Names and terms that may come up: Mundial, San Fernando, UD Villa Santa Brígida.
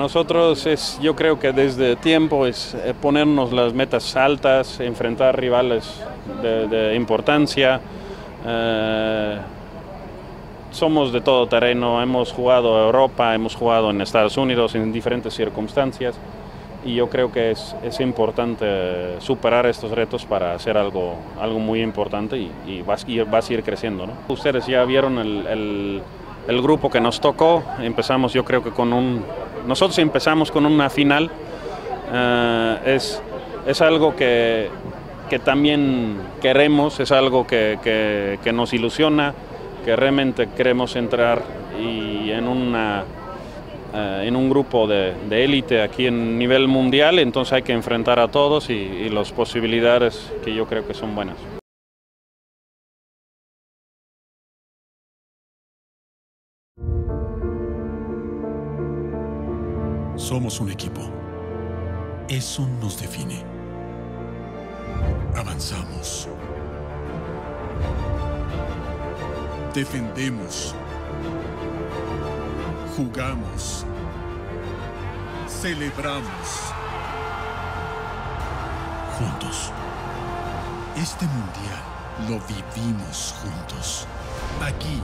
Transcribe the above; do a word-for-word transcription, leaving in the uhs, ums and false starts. Nosotros es, yo creo que desde tiempo es ponernos las metas altas, enfrentar rivales de, de importancia. Eh, somos de todo terreno, hemos jugado a Europa, hemos jugado en Estados Unidos en diferentes circunstancias y yo creo que es, es importante superar estos retos para hacer algo, algo muy importante y, y vas, y vas a ir creciendo, ¿no? Ustedes ya vieron el, el, el grupo que nos tocó, empezamos yo creo que con un... Nosotros empezamos con una final, uh, es, es algo que, que también queremos, es algo que, que, que nos ilusiona, que realmente queremos entrar y en, una, uh, en un grupo de élite aquí en nivel mundial, entonces hay que enfrentar a todos y, y las posibilidades que yo creo que son buenas. Somos un equipo. Eso nos define. Avanzamos. Defendemos. Jugamos. Celebramos. Juntos. Este mundial lo vivimos juntos. Aquí.